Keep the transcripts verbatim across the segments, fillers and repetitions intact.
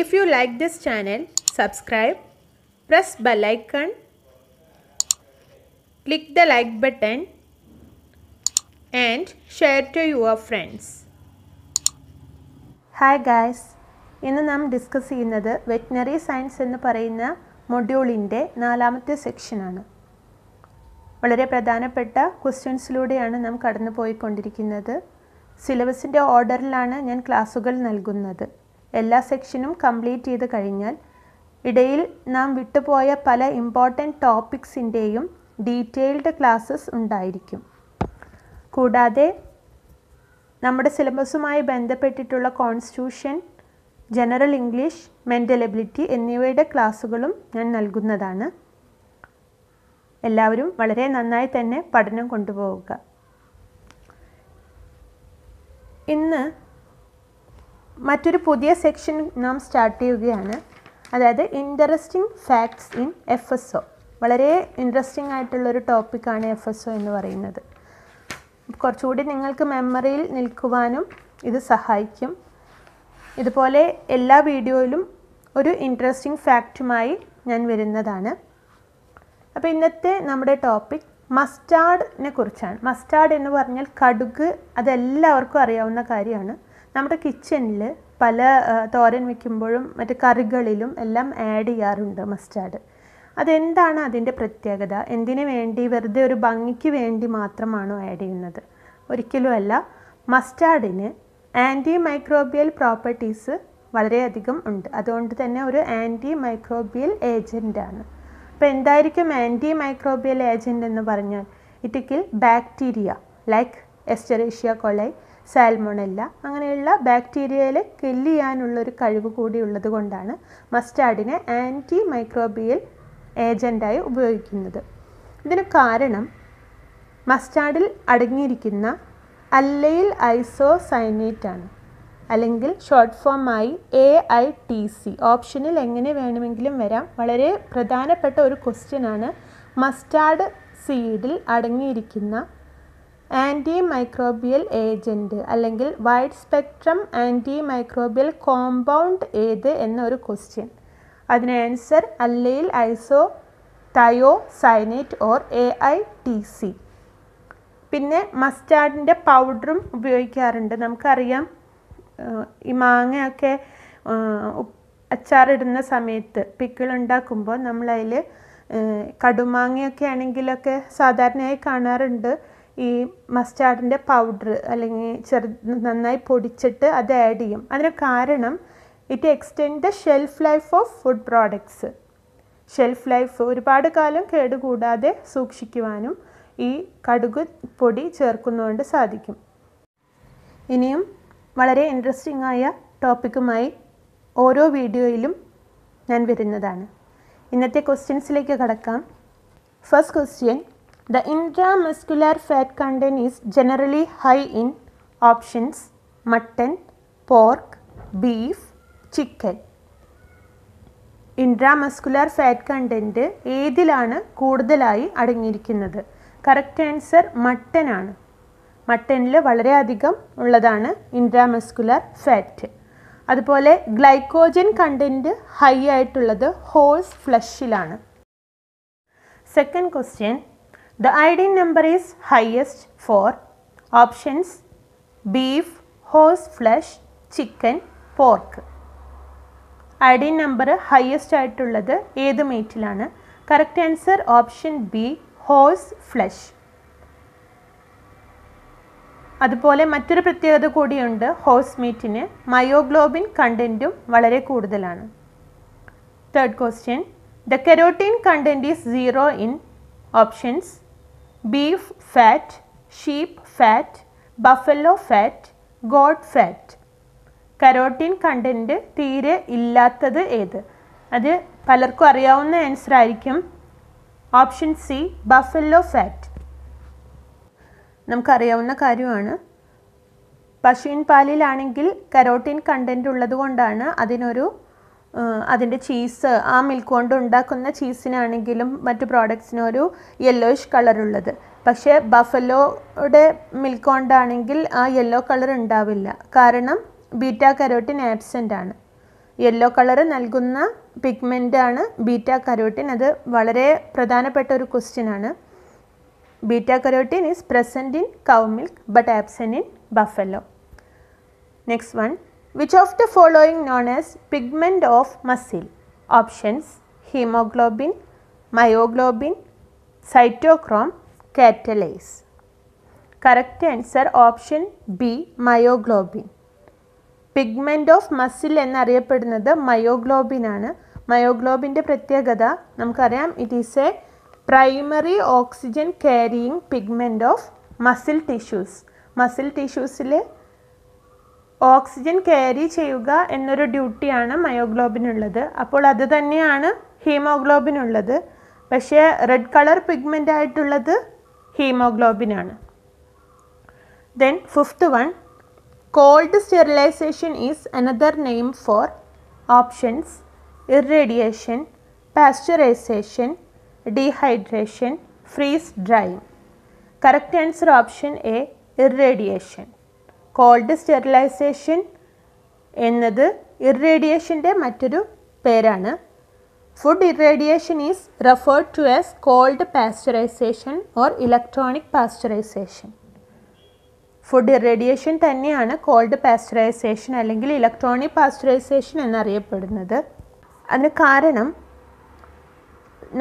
If you like this channel, subscribe, press bell icon, click the like button and share to your friends. Hi guys, in the name discuss the veterinary science in the Parina module in the Nalamate section. വളരെ പ്രധാനപ്പെട്ട ക്വസ്റ്റ്യൻസിലൂടെയാണ് നാം കടന്നു പോയിക്കൊണ്ടിരിക്കുന്നത്. സിലബസിന്റെ ഓർഡറിലാണ് ഞാൻ ക്ലാസുകൾ നൽകുന്നത്. എല്ലാ സെക്ഷനും കംപ്ലീറ്റ് ചെയ്തു കഴിഞ്ഞാൽ ഇടയിൽ നാം വിട്ടുപോയ പല ഇംപോർട്ടന്റ് ടോപ്പിക്സിന്റെയും ഡീറ്റെയിൽഡ് ക്ലാസസ് ഉണ്ടായിരിക്കും. കൂടാതെ നമ്മുടെ സിലബസുമായി ബന്ധപ്പെട്ടിട്ടുള്ള constitution, general English, mental ability എന്നിവയുടെ ക്ലാസുകളും ഞാൻ നൽകുന്നതാണ്. എല്ലാവരും വളരെ നന്നായി തന്നെ പഠനം കൊണ്ടുപോവുക. ഇന്ന് മറ്റൊരു പുതിയ സെക്ഷൻ നാം സ്റ്റാർട്ട് ചെയ്യുകയാണ്. അതായത് interesting facts in F S O. വളരെ ഇൻട്രസ്റ്റിംഗ് ആയിട്ടുള്ളൊരു ടോപ്പിക്കാണ് എഫ് എസ് ഒ എന്ന് പറയുന്നത്. കുറച്ചുകൂടി നിങ്ങൾക്ക് മെമ്മറിയിൽ നിൽക്കുവാനും ഇത് സഹായിക്കും. ഇതുപോലെ എല്ലാ വീഡിയോയിലും ഒരു ഇൻട്രസ്റ്റിംഗ് ഫാക്റ്റുമായി ഞാൻ വരുന്നതാണ്. അപ്പോൾ ഇന്നത്തെ നമ്മുടെ ടോപ്പിക് മസ്റ്റാർഡിനെ കുറിച്ചാണ്. മസ്റ്റാർഡ് എന്ന് പറഞ്ഞാൽ കടുക്, അതെല്ലാവർക്കും അറിയാവുന്ന കാര്യമാണ്. നമ്മുടെ കിച്ചണിൽ പല തോരൻ വയ്ക്കുമ്പോഴും മറ്റ് കറികളിലും എല്ലാം ആഡ് ചെയ്യാറുണ്ട് മസ്റ്റാർഡ്. അതെന്താണ് അതിൻ്റെ പ്രത്യേകത? എന്തിനു വേണ്ടി? വെറുതെ ഒരു ഭംഗിക്ക് വേണ്ടി മാത്രമാണോ ആഡ് ചെയ്യുന്നത്? ഒരിക്കലുമല്ല. മസ്റ്റാർഡിന് ആൻറ്റി മൈക്രോബിയൽ പ്രോപ്പർട്ടീസ് വളരെയധികം ഉണ്ട്. അതുകൊണ്ട് തന്നെ ഒരു ആൻറ്റി മൈക്രോബിയൽ ഏജൻ്റാണ്. അപ്പോൾ എന്തായിരിക്കും ആൻറ്റി മൈക്രോബിയൽ ഏജൻ്റ് എന്ന് പറഞ്ഞാൽ? It kill bacteria like Escherichia coli, salmonella, അങ്ങനെയുള്ള ബാക്ടീരിയയിലെ കില്ല് ചെയ്യാനുള്ളൊരു കഴിവ് കൂടി ഉള്ളത് കൊണ്ടാണ് മസ്റ്റാർഡിനെ ആൻറ്റി മൈക്രോബിയൽ ഏജൻ്റായി ഉപയോഗിക്കുന്നത്. ഇതിന് കാരണം മസ്റ്റാർഡിൽ അടങ്ങിയിരിക്കുന്ന അല്ലൈൽ ഐസോസയനേറ്റ് ആണ്, അല്ലെങ്കിൽ ഷോർട്ട് ഫോം ആയി എ ഐ ടി സി. ഓപ്ഷനിൽ എങ്ങനെ വേണമെങ്കിലും വരാം. വളരെ പ്രധാനപ്പെട്ട ഒരു ക്വസ്റ്റ്യനാണ് മസ്റ്റാർഡ് സീഡിൽ അടങ്ങിയിരിക്കുന്ന ആൻറ്റി മൈക്രോബിയൽ ഏജൻറ്റ് അല്ലെങ്കിൽ wide spectrum anti microbial compound ഏത് എന്നൊരു ക്വസ്റ്റ്യൻ. അതിന് answer allyl iso thiocyanate or A I T C. പിന്നെ മസ്റ്റാർഡിൻ്റെ പൗഡറും ഉപയോഗിക്കാറുണ്ട്. നമുക്കറിയാം, ഈ മാങ്ങയൊക്കെ അച്ചാറിടുന്ന സമയത്ത് പിക്കിളുണ്ടാക്കുമ്പോൾ നമ്മളതിൽ കടുമാങ്ങയൊക്കെ ആണെങ്കിലൊക്കെ സാധാരണയായി കാണാറുണ്ട് ഈ മസ്റ്റാർഡിൻ്റെ പൗഡർ അല്ലെങ്കിൽ ചെറു നന്നായി പൊടിച്ചിട്ട് അത് ആഡ് ചെയ്യും. അതിന് കാരണം it extend the shelf life of food products. Shelf life ഒരുപാട് കാലം കേടുകൂടാതെ സൂക്ഷിക്കുവാനും ഈ കടുക് പൊടി ചേർക്കുന്നതുകൊണ്ട് സാധിക്കും. ഇനിയും വളരെ ഇൻട്രസ്റ്റിംഗ് ആയ ടോപ്പിക്കുമായി ഓരോ വീഡിയോയിലും ഞാൻ വരുന്നതാണ്. ഇന്നത്തെ ക്വസ്റ്റ്യൻസിലേക്ക് കടക്കാം. First question, the intramuscular fat content is generally high in options mutton, pork, beef, chicken. Intramuscular fat content ഏതിലാണ് കൂടുതലായി അടങ്ങിയിരിക്കുന്നത്? കറക്റ്റ് ആൻസർ മട്ടൺ ആണ്. മട്ടനിൽ വളരെയധികം ഉള്ളതാണ് ഇൻട്രാമസ്കുലാർ ഫാറ്റ്. അതുപോലെ ഗ്ലൈക്കോജൻ കണ്ടന്റ് ഹൈ ആയിട്ടുള്ളത് ഹോഴ്സ് ഫ്ലഷിലാണ്. Second question, the iodine number is highest for options beef, horse flesh, chicken, pork. Iodine number highest ആയിട്ടുള്ളത് ഏത് മീറ്റിലാണ്? Correct answer option B, horse flesh. അതുപോലെ മറ്റൊരു പ്രത്യേകത കൂടിയുണ്ട് ഹോഴ്സ് മീറ്റിന്, മയോഗ്ലോബിൻ കണ്ടൻറ്റും വളരെ കൂടുതലാണ്. Third question, the carotene content is zero in options beef fat, sheep fat, buffalo fat, goat fat. Carotene content തീരെ ഇല്ലാത്തത് ഏത്? അത് പലർക്കും അറിയാവുന്ന ആൻസർ ആയിരിക്കും ഓപ്ഷൻ സി, ബഫലോ ഫാറ്റ്. നമുക്കറിയാവുന്ന കാര്യമാണ്, പശുവിൻ പാലിലാണെങ്കിൽ കരോട്ടീൻ കണ്ടന്റ് ഉള്ളത് കൊണ്ടാണ് അതിനൊരു അതിൻ്റെ ചീസ്, ആ മിൽക്ക് കൊണ്ട് ഉണ്ടാക്കുന്ന ചീസിനാണെങ്കിലും മറ്റു പ്രോഡക്ട്സിനൊരു യെല്ലോയിഷ് കളറുള്ളത്. പക്ഷേ ബഫലോയുടെ മിൽക്ക് കൊണ്ടാണെങ്കിൽ ആ യെല്ലോ കളർ ഉണ്ടാവില്ല, കാരണം ബീറ്റാ കരോട്ടീൻ ആബ്സെൻ്റ് ആണ്. ഈ yellow color nalgunna pigment aanu beta carotene. Adu valare pradhanapetta oru question aanu. Beta carotene is present in cow milk but absent in buffalo. Next one, which of the following known as pigment of muscle? Options: hemoglobin, myoglobin, cytochrome, catalase. Correct answer option B, myoglobin. Pigment of muscle enna ariyappedunathu myoglobin aanu. Myoglobin inde pratyegatha namukkariyam, it is a primary oxygen carrying pigment of muscle tissues. Muscle tissues ile oxygen carry cheyuga ennoru duty aanu myoglobin ullathu. Appol adu thanneyaanu hemoglobin ullathu. Pakshe red color pigment aayittulladu hemoglobin aanu. Then fifth one, cold sterilization is another name for options: irradiation, pasteurization, dehydration, freeze drying. Correct answer option A, irradiation. Cold sterilization ennathu irradiation de mattoru perana. Food irradiation is referred to as cold pasteurization or electronic pasteurization. Food irradiation thanneyaanu cold pasteurization allengil electronic pasteurization ennu ariyappedunathu. Adu karanam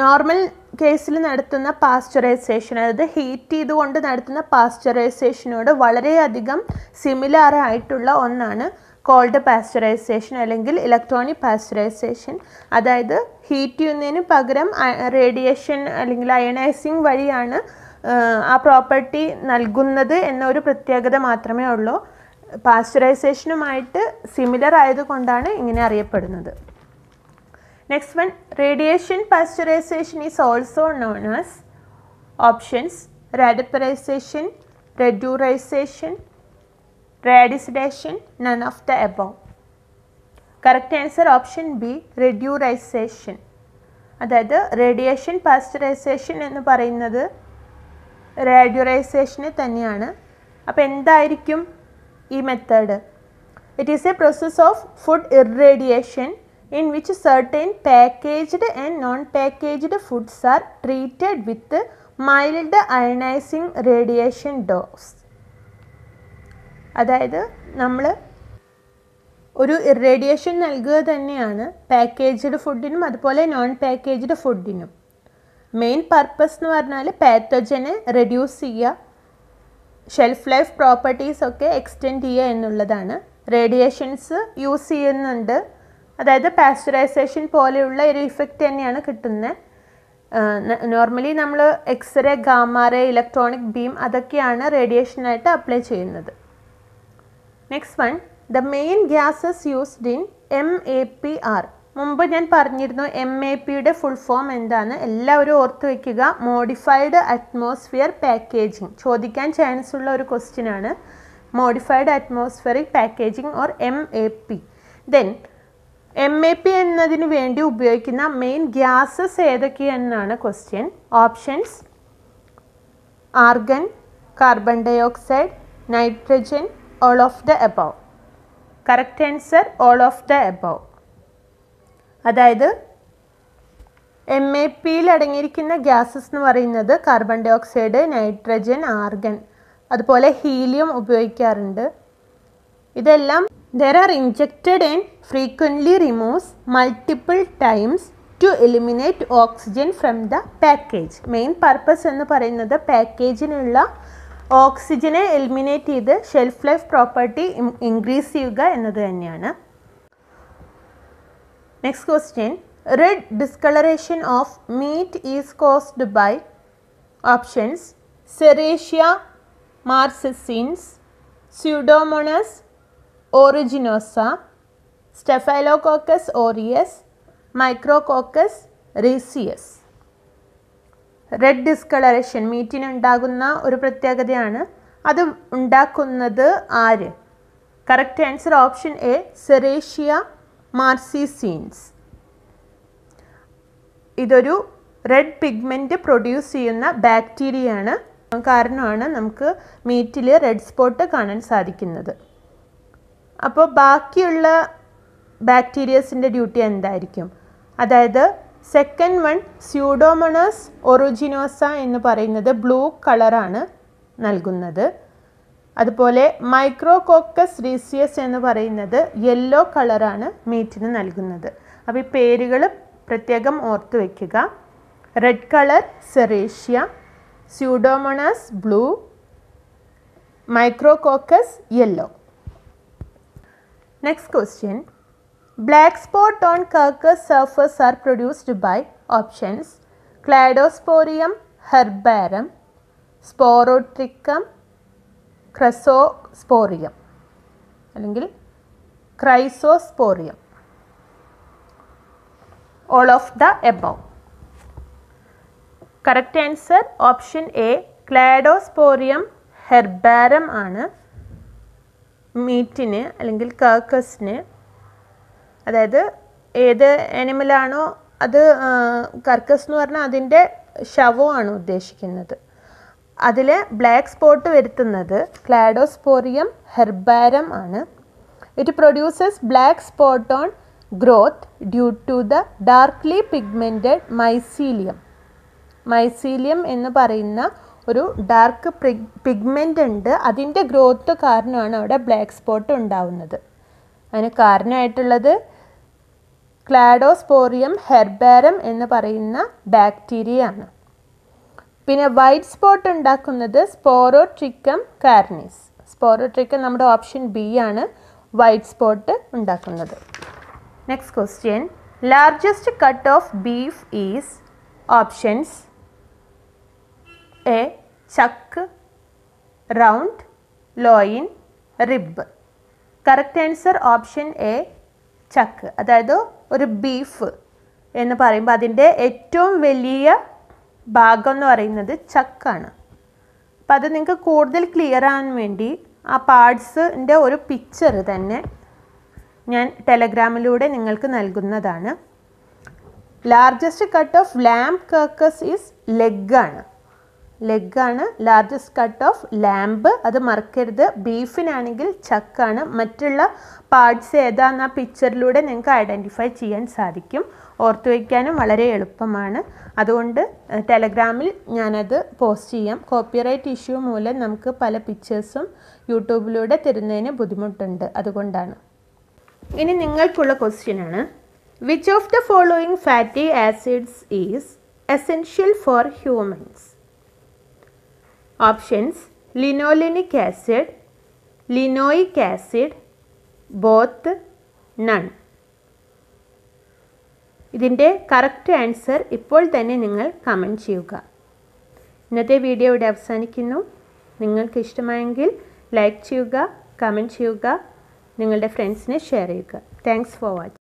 normal കേസിൽ നടത്തുന്ന pasteurisation, അതായത് heat ചെയ്തുകൊണ്ട് നടത്തുന്ന പാസ്ചറൈസേഷനോട് വളരെയധികം similar ആയിട്ടുള്ള ഒന്നാണ് cold pasteurisation അല്ലെങ്കിൽ electronic pasteurisation. അതായത് ഹീറ്റ് ചെയ്യുന്നതിന് പകരം റേഡിയേഷൻ അല്ലെങ്കിൽ അയണൈസിങ് വഴിയാണ് ആ പ്രോപ്പർട്ടി നൽകുന്നത് എന്നൊരു പ്രത്യേകത മാത്രമേ ഉള്ളൂ. പാസ്ചറൈസേഷനുമായിട്ട് സിമിലർ ആയതുകൊണ്ടാണ് ഇങ്ങനെ അറിയപ്പെടുന്നത്. Next one, radiation pasteurization is also known as options: radiparization, redurization, radicidation, none of the above. Correct answer option B, redurization. അതായത് radiation pasteurization എന്ന് പറയുന്നത് redurization തന്നെയാണ്. അപ്പോൾ എന്തായിരിക്കും ഈ method? It is a process of food irradiation in which certain packaged and non-packaged foods are treated with mild ionizing radiation dose. അതായത് നമ്മൾ ഒരു ഇറേഡിയേഷൻ നൽകുക തന്നെയാണ് പാക്കേജ്ഡ് ഫുഡിനും അതുപോലെ നോൺ പാക്കേജ്ഡ് ഫുഡിനും. മെയിൻ പർപ്പസ് എന്ന് പറഞ്ഞാൽ പാത്തജനെ റെഡ്യൂസ് ചെയ്യുക, ഷെൽഫ് ലൈഫ് പ്രോപ്പർട്ടീസൊക്കെ എക്സ്റ്റെൻഡ് ചെയ്യുക എന്നുള്ളതാണ്. റേഡിയേഷൻസ് യൂസ് ചെയ്യുന്നുണ്ട്, അതായത് പാസ്ചറൈസേഷൻ പോലെയുള്ള ഒരു ഇഫക്റ്റ് തന്നെയാണ് കിട്ടുന്നത്. നോർമലി നമ്മൾ എക്സ്റേ, ഗാമാറേ, ഇലക്ട്രോണിക് ബീം അതൊക്കെയാണ് റേഡിയേഷനായിട്ട് അപ്ലൈ ചെയ്യുന്നത്. Next one, the main gases used in M A P are. മുമ്പ് ഞാൻ പറഞ്ഞിരുന്നു എം എ പിയുടെ ഫുൾ ഫോം എന്താണ്, എല്ലാവരും ഓർത്ത് വയ്ക്കുക. മോഡിഫൈഡ് അറ്റ്മോസ്ഫിയർ പാക്കേജിങ് ചോദിക്കാൻ ചാൻസ് ഉള്ള ഒരു ക്വസ്റ്റ്യൻ ആണ്. Modified atmospheric packaging or M A P. Then M A P എന്നതിന് വേണ്ടി ഉപയോഗിക്കുന്ന മെയിൻ ഗ്യാസസ് ഏതൊക്കെയെന്നാണ് question. Options: argon, carbon dioxide, nitrogen, all of the above. Correct answer all of the above. അതായത് M A പിയിൽ അടങ്ങിയിരിക്കുന്ന gases എന്ന് പറയുന്നത് carbon dioxide, nitrogen, argon, അതുപോലെ ഹീലിയം ഉപയോഗിക്കാറുണ്ട്. ഇതെല്ലാം there are injected and frequently removed multiple times to eliminate oxygen from the package. Main purpose ennu parayunnathu packagenulla oxygen eliminate cheythu shelf life property increase cheyuga ennathu thanneyaanu. Next question, red discoloration of meat is caused by options: Serratia marcescens, Pseudomonas originosa, Staphylococcus aureus, Micrococcus rhesus. Red discoloration മീറ്റിന് ഉണ്ടാകുന്ന ഒരു പ്രത്യേകതയാണ്. അത് ഉണ്ടാക്കുന്നത് ആര്? Correct answer option A, Serratia marcescens. ഇതൊരു red pigment produce ചെയ്യുന്ന bacteria ആണ്, കാരണമാണ് നമുക്ക് മീറ്റിൽ റെഡ് സ്പോട്ട് കാണാൻ സാധിക്കുന്നത്. അപ്പോൾ ബാക്കിയുള്ള ബാക്ടീരിയസിൻ്റെ ഡ്യൂട്ടി എന്തായിരിക്കും? അതായത് സെക്കൻഡ് വൺ സ്യൂഡോമോണസ് ഒറിജിനോസ എന്ന് പറയുന്നത് ബ്ലൂ കളറാണ് നൽകുന്നത്. അതുപോലെ മൈക്രോകോക്കസ് റീസിയസ് എന്ന് പറയുന്നത് യെല്ലോ കളറാണ് മീറ്റിന് നൽകുന്നത്. അപ്പോൾ ഈ പേരുകൾ പ്രത്യേകം ഓർത്ത് വയ്ക്കുക. Red colour Serratia, Pseudomonas blue, Micrococcus yellow. Next question, black spot on carcass surface are produced by options Cladosporium herbarum, Sporotrichum, Chrysosporium അല്ലെങ്കിൽ Chrysosporium. All of the above. Correct answer option A, Cladosporium herbarum ആണ് മീറ്റിന് അല്ലെങ്കിൽ കർക്കസിന്, അതായത് ഏത് അനിമലാണോ അത് Kerkez എന്ന് പറഞ്ഞാൽ അതിൻ്റെ ശവമാണ് ഉദ്ദേശിക്കുന്നത്. അതിൽ ബ്ലാക്ക് സ്പോട്ട് വരുത്തുന്നത് ക്ലാഡോസ്പോറിയം ഹെർബാരം ആണ്. It produces black spot on growth due to the darkly pigmented mycelium. mycelium എന്ന് പറയുന്ന ഒരു ഡാർക്ക് പിഗ്മെൻ്റ് ഉണ്ട്, അതിൻ്റെ ഗ്രോത്ത് കാരണമാണ് അവിടെ ബ്ലാക്ക് സ്പോട്ട് ഉണ്ടാവുന്നത്. അതിന് കാരണമായിട്ടുള്ളത് ക്ലാഡോസ്പോറിയം ഹെർബാരം എന്ന് പറയുന്ന ബാക്ടീരിയ ആണ്. പിന്നെ വൈറ്റ് സ്പോട്ട് ഉണ്ടാക്കുന്നത് സ്പോറോട്രിക്കം കാർണീസ്. സ്പോറോട്രിക്കം നമ്മുടെ ഓപ്ഷൻ ബി ആണ് വൈറ്റ് സ്പോട്ട് ഉണ്ടാക്കുന്നത്. Next question, largest cut of beef is options A, chuck, round, loin, rib. Correct answer option A, chuck. അതായത് ഒരു ബീഫ് എന്ന് പറയുമ്പോൾ അതിൻ്റെ ഏറ്റവും വലിയ ഭാഗം എന്ന് പറയുന്നത് ചക്കാണ്. അപ്പം അത് നിങ്ങൾക്ക് കൂടുതൽ ക്ലിയർ ആകാൻ വേണ്ടി ആ പാർട്സിൻ്റെ ഒരു പിക്ചർ തന്നെ ഞാൻ ടെലഗ്രാമിലൂടെ നിങ്ങൾക്ക് നൽകുന്നതാണ്. Largest cut of lamb carcass is ലെഗ്ഗാണ്. ലെഗ്ഗാണ് ലാർജസ്റ്റ് കട്ട് ഓഫ് ലാംബ്, അത് മറക്കരുത്. ബീഫിനാണെങ്കിൽ ചക്കാണ്. മറ്റുള്ള പാർട്സ് ഏതാണെന്ന് ആ പിക്ചറിലൂടെ നിങ്ങൾക്ക് ഐഡൻറ്റിഫൈ ചെയ്യാൻ സാധിക്കും. ഓർത്തു വയ്ക്കാനും വളരെ എളുപ്പമാണ്. അതുകൊണ്ട് ടെലഗ്രാമിൽ ഞാനത് പോസ്റ്റ് ചെയ്യാം. കോപ്പിറൈറ്റ് ഇഷ്യൂ മൂലം നമുക്ക് പല പിക്ചേഴ്സും യൂട്യൂബിലൂടെ തരുന്നതിന് ബുദ്ധിമുട്ടുണ്ട്, അതുകൊണ്ടാണ്. ഇനി നിങ്ങൾക്കുള്ള ക്വസ്റ്റ്യൻ ആണ്, which of the following fatty acids is essential for humans? Options linolenic acid, linoleic acid, both, none. ഇതിൻ്റെ കറക്റ്റ് ആൻസർ ഇപ്പോൾ തന്നെ നിങ്ങൾ കമൻറ്റ് ചെയ്യുക. ഇന്നത്തെ വീഡിയോ ഇവിടെ അവസാനിക്കുന്നു. നിങ്ങൾക്ക് ഇഷ്ടമായെങ്കിൽ ലൈക്ക് ചെയ്യുക, കമൻറ്റ് ചെയ്യുക, നിങ്ങളുടെ ഫ്രണ്ട്സിനെ ഷെയർ ചെയ്യുക. Thanks for watching.